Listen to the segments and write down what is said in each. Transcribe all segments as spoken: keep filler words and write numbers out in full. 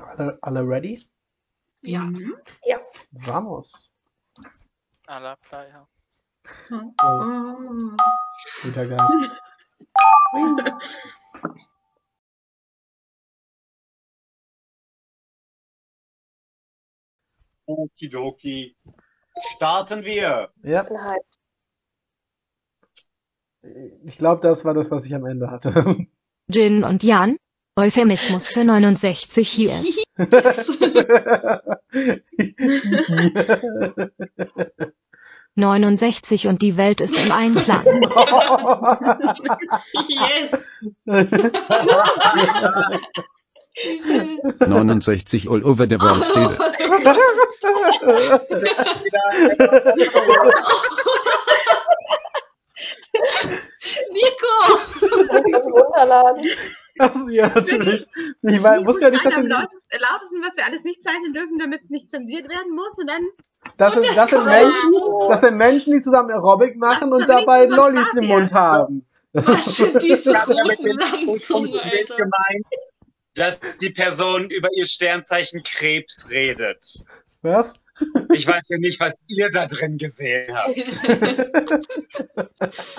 Alle, alle ready? Ja. Mhm. Ja. Vamos. A la playa. Oh. Oh. Guter Geist. Okidoki. Starten wir. Ja. Ich glaube, das war das, was ich am Ende hatte. Jin und Jan. Euphemismus für neunundsechzig years. neunundsechzig und die Welt ist im Einklang. Yes. neunundsechzig all over the world steht. Niko! Achso, ja, natürlich. Ich, ich war, wusste ja nicht, dass wir... Lautesten, was wir alles nicht zeichnen dürfen, damit es nicht zensiert werden muss. Und dann... Das sind, das, sind Menschen, das sind Menschen, die zusammen Aerobic machen das und dabei Lollis im Mund haben. Das ist mit dem gemeint, dass die Person über ihr Sternzeichen Krebs redet. Was? Ich weiß ja nicht, was ihr da drin gesehen habt. Ich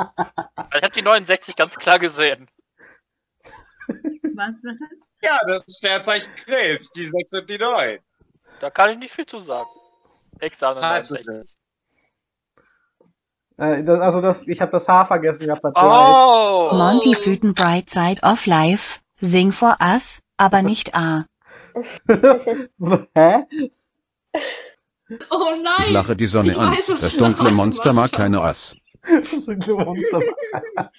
habe die neunundsechzig ganz klar gesehen. Was? Ja, das ist Sternzeichen Krebs, die sechs und die neun. Da kann ich nicht viel zu sagen. Examen neunundsechzig. Äh, das, also das, ich habe das H vergessen gehabt. Oh! Monty Python Bright Side of Life, sing for us, aber nicht A. Hä? Oh nein! Ich lache die Sonne ich an. Weiß, das dunkle Monster mag keine Ass. Das dunkle Monster mag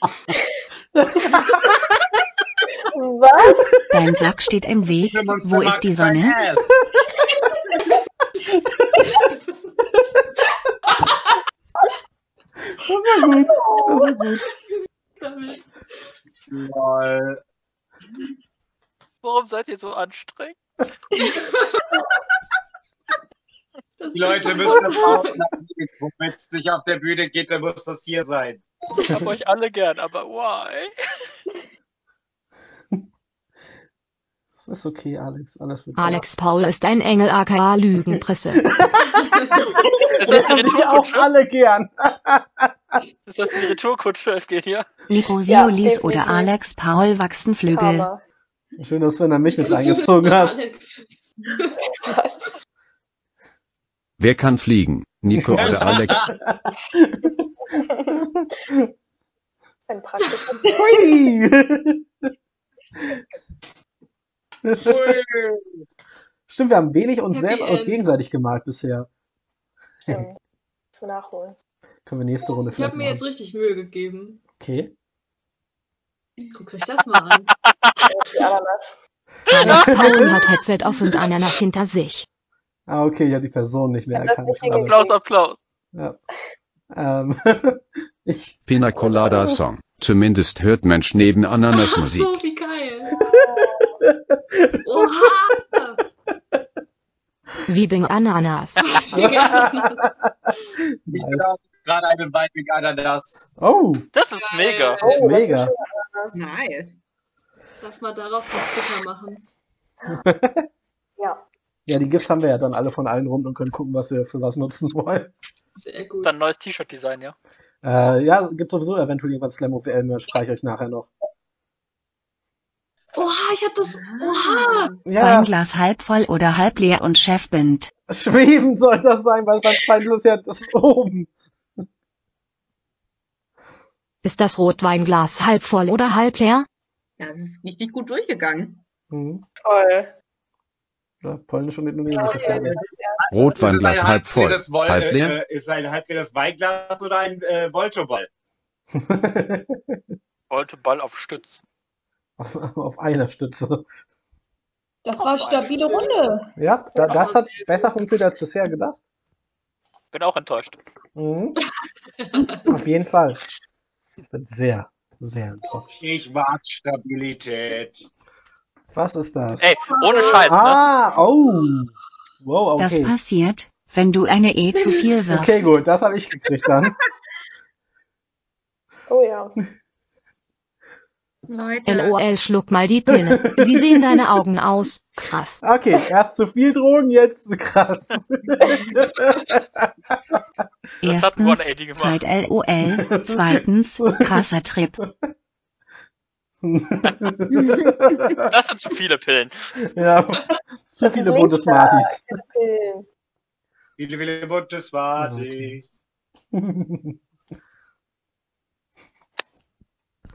Was? Dein Sack steht im Weg. Wo ist die Sonne? Das war gut. Das war gut. Lol. Warum seid ihr so anstrengend? Die Leute müssen das auslassen. Wenn es sich auf der Bühne geht, dann muss das hier sein. Ich hab euch alle gern, aber why? Das ist okay, Alex. Alles wird Alex Paul ist ein Engel aka Lügenpresse. Wir haben dich auch alle gern. Ist das ein Retourcode für Evgenija? Niko Sioulis ja, oder Alex Paul wachsen Flügel. Karma. Schön, dass Sven an mich mit reingezogen hat. Wer kann fliegen? Niko oder Alex? Ein Praktikum. Hui! Stimmt, wir haben wenig uns selber uns gegenseitig gemalt bisher. Ja, zum Nachholen. Können wir nächste Runde vielleicht Ich habe mir machen. Jetzt richtig Mühe gegeben. Okay. Guckt euch das mal an. Alex Paul hat Headset auf und Ananas hinter sich. Ah, okay, ich habe die Person nicht mehr erkannt. Applaus, Applaus. Ja. Ähm, ich... Pina Colada Song. Zumindest hört Mensch neben Ananas Musik. Ach so, wie geil. Oha! Weeping Ananas. Ich nice. Gerade eine Weeping Ananas. Oh! Das ist mega. Das ist mega. Nice. Lass mal darauf das Sticker machen. Ja. Ja, die Gifts haben wir ja dann alle von allen rund und können gucken, was wir für was nutzen wollen. Sehr gut. Dann neues T-Shirt-Design, ja? Äh, ja, gibt sowieso eventuell irgendwann Slam Over Let's Play, spreche ich euch nachher noch. Oha, ich hab das. Oha! Ja. Ein Glas halb voll oder halb leer und Chefbind. Schweben soll das sein, weil beim Schwein ist es ja das oben. Ist das Rotweinglas halb voll oder halb leer? Ja, es ist richtig gut durchgegangen. Mhm. Toll. Ja, polnisch und indonesische Flagge. Rotweinglas halb voll. Halb leer? Ist ein halb leeres Weinglas oder ein äh, Voltoball? Voltoball auf Stützen. Auf, auf einer Stütze. Das war eine stabile Runde. Ja, da, das hat besser funktioniert als bisher gedacht. Bin auch enttäuscht. Mhm. Auf jeden Fall. Bin sehr, sehr enttäuscht. Ich mag Stabilität. Was ist das? Ey, ohne Scheiß. Ah, ne? Oh. Wow, okay. Das passiert, wenn du eine E zu viel wirfst. Okay, gut, das habe ich gekriegt dann. Oh ja. Leute. LOL, schluck mal die Pille. Wie sehen deine Augen aus? Krass. Okay, erst zu viel Drogen, jetzt krass. Erstens, Zeit LOL. Zweitens, krasser Trip. Das sind zu viele Pillen. Ja, zu viele bunte Smarties. Viele, viele bunte Smarties.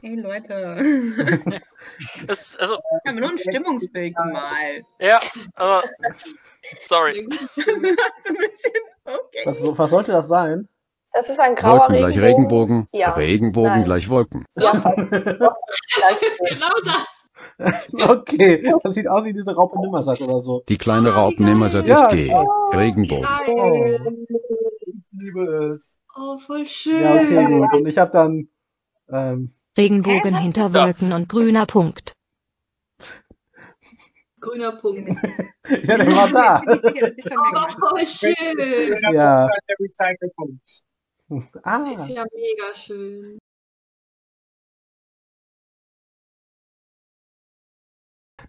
Hey Leute. Das, also, ich habe nur ein Stimmungsbild gemalt. Ja, aber. Sorry. Okay. Was, was sollte das sein? Das ist ein grauer Wolken gleich Regenbogen. Regenbogen, ja. Regenbogen Nein. gleich Wolken. Ja, genau das. Okay, das sieht aus wie diese Raupe Nimmersatt oder so. Die kleine Raupe Nimmersatt ist G. Regenbogen. Oh, ich liebe es. Oh, voll schön. Ja, okay, gut. Und ich habe dann. Ähm, Regenbogen äh, hinter Wolken ja. und grüner Punkt. Grüner Punkt. Ja, der war da. Oh, voll schön. Ja. Der Recycle-Punkt. Ah. Das ist ja mega schön.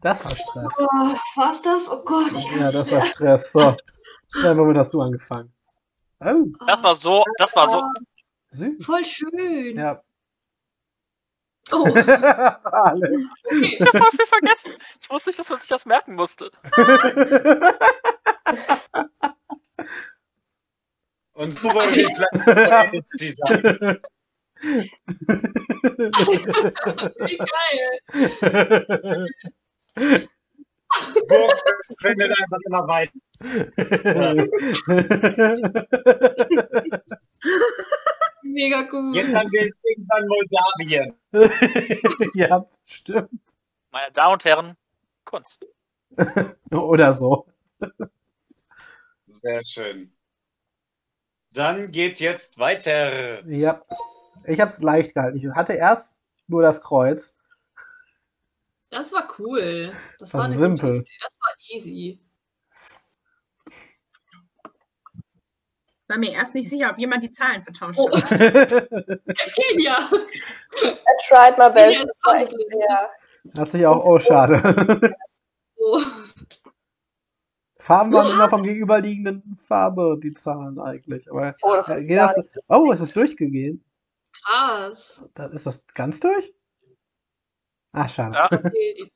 Das war Stress. Oh, war's das? Oh Gott. Ich ja, das war Stress. So. Zwei Moment hast du angefangen. Oh. Das war so, das war so. Süß. Voll schön. Ja. Oh. Alex. Okay. Ich hab voll viel vergessen. Ich wusste nicht, dass man sich das merken musste. Uns bereuen die Klappen jetzt designt. Wie geil. Burg findet einfach immer weiter. Mega cool. Jetzt haben wir jetzt irgendwann Moldawien. Ja, stimmt. Meine Damen und Herren, Kunst. Oder so. Sehr schön. Dann geht's jetzt weiter. Ja, ich hab's leicht gehalten. Ich hatte erst nur das Kreuz. Das war cool. Das, das war simpel. Das war easy. Ich war mir erst nicht sicher, ob jemand die Zahlen vertauscht oh. hat. Evgenija! I tried my best. Ja. Hat sich auch, oh schade. Oh. Farben waren oh. immer vom gegenüberliegenden Farbe, die Zahlen eigentlich. Aber oh, das äh, geht das, oh, ist es durchgegangen? Krass. Das, ist das ganz durch? Ah, schade. Ja. Okay,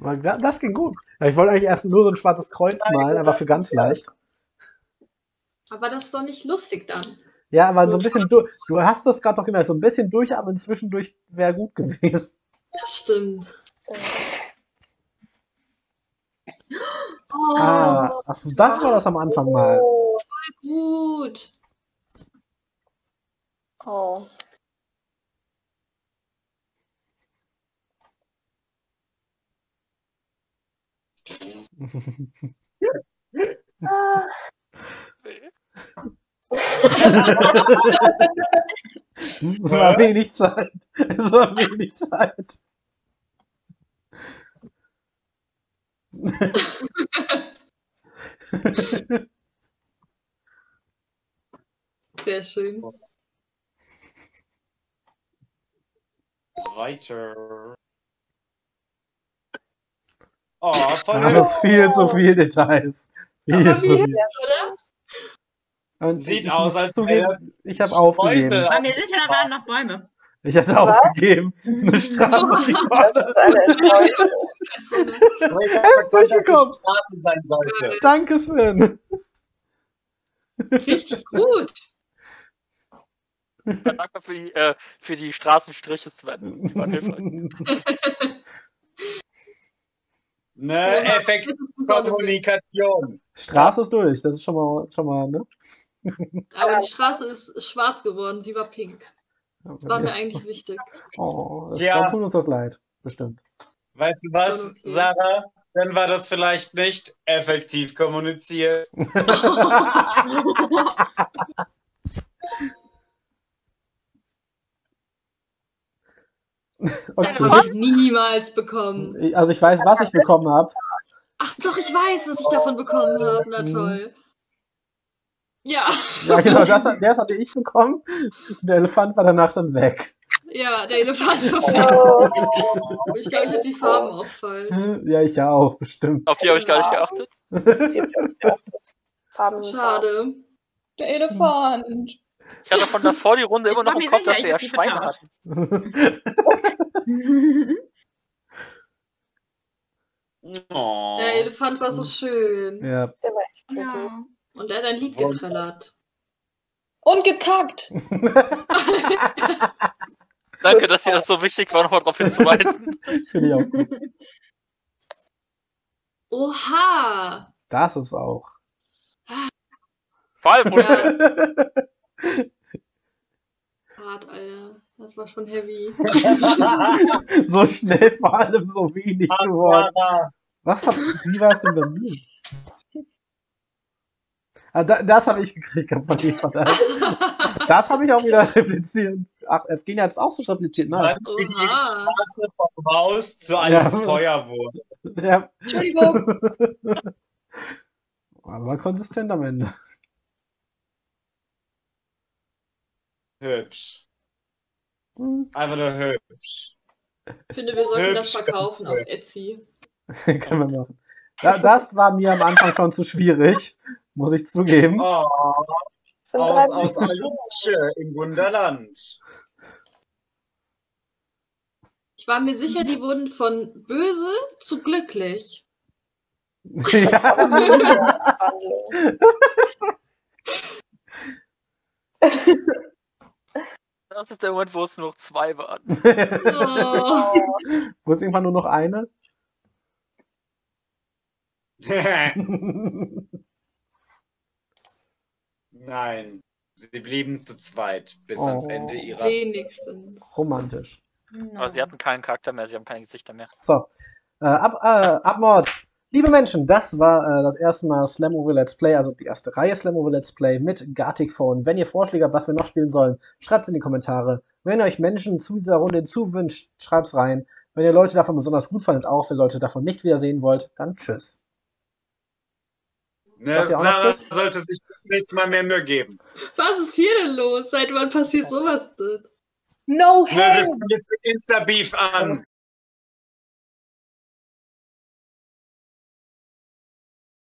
aber das, das ging gut. Ich wollte eigentlich erst nur so ein schwarzes Kreuz malen, aber für ganz leicht. Aber das ist doch nicht lustig dann. Ja, aber so ein bisschen durch. Du hast das gerade doch gemerkt, so ein bisschen durch, aber zwischendurch wäre gut gewesen. Das stimmt. Oh, ah, ach so, das war das am Anfang mal. Oh, voll gut. Oh. Ah. Es war wenig Zeit. Es war wenig Zeit. Sehr schön. Weiter. Oh, voll das ist viel zu viel Details. Viel zu viel. Oder? Und sieht ich aus, als zugeben, ich habe aufgegeben. Bei mir sicher waren noch Bäume. Ich hatte was? Aufgegeben. Eine Straße, die er ist durchgekommen. Straße sein sollte. Danke, Sven. Richtig gut. Danke für die, äh, für die Straßenstriche, Sven. Das war hilfreich. Ne, Effektkommunikation. Straße ist durch, das ist schon mal, schon mal, ne? Aber die Straße ist schwarz geworden, sie war pink. Das war mir eigentlich wichtig. Oh, das, ja. Dann tut uns das leid, bestimmt. Weißt du was, okay. Sarah? Dann war das vielleicht nicht effektiv kommuniziert. Okay. Das habe ich niemals bekommen. Also ich weiß, was ich bekommen habe. Ach doch, ich weiß, was ich davon bekommen habe. Na toll. Ja. Ja, genau, das, das hatte ich bekommen. Der Elefant war danach dann weg. Ja, der Elefant war oh. Ich glaube, ich habe die Farben auch falsch. Ja, ich auch, bestimmt. Auf die habe ich gar nicht geachtet. Schade. Der Elefant. Ich hatte von davor die Runde immer noch im Kopf, dass wir ja Schweine hatten. Oh. Der Elefant war so schön. Ja. Der war echt schön. Ja. Und er hat ein Lied getrillert. Und gekackt! Danke, dass dir das so wichtig war, nochmal darauf hinzuweisen. Finde ich auch gut. Oha! Das ist auch. Vor allem, ja. Hart, Alter. Das war schon heavy. So schnell, vor allem so wenig geworden. Was hab, wie war es denn bei mir? Ah, da, das habe ich gekriegt. Das, das habe ich auch wieder repliziert. Ach, Evgenija hat es auch so repliziert. Nein. Die Straße vom Haus zu einem ja. Feuer wurde. Ja. Entschuldigung. Aber konsistent am Ende. Hübsch. Einfach nur hübsch. Ich finde, wir sollten hübsch das verkaufen auf Etsy. Können wir machen. Da, das war mir am Anfang schon zu schwierig, muss ich zugeben. Oh, aus Alusche im Wunderland. Ich war mir sicher, die wurden von böse zu glücklich. Ja. Das ist der Moment, wo es nur noch zwei waren. Oh. Wo es irgendwann nur noch eine? Nein, sie blieben zu zweit bis oh. ans Ende ihrer... Wenigstens. Romantisch. Nein. Aber sie hatten keinen Charakter mehr, sie haben keine Gesichter mehr. So, äh, ab, äh, Abmord. Liebe Menschen, das war äh, das erste Mal Slam Over Let's Play, also die erste Reihe Slam Over Let's Play mit Gartic Phone. Wenn ihr Vorschläge habt, was wir noch spielen sollen, schreibt es in die Kommentare. Wenn ihr euch Menschen zu dieser Runde hinzuwünscht, schreibt es rein. Wenn ihr Leute davon besonders gut fandet, auch wenn ihr Leute davon nicht wiedersehen wollt, dann tschüss. Ne, Sarah sollte sich das nächste Mal mehr Mühe geben. Was ist hier denn los? Seit wann passiert sowas denn? No hate! Ne, wir fangen jetzt den Insta-Beef an.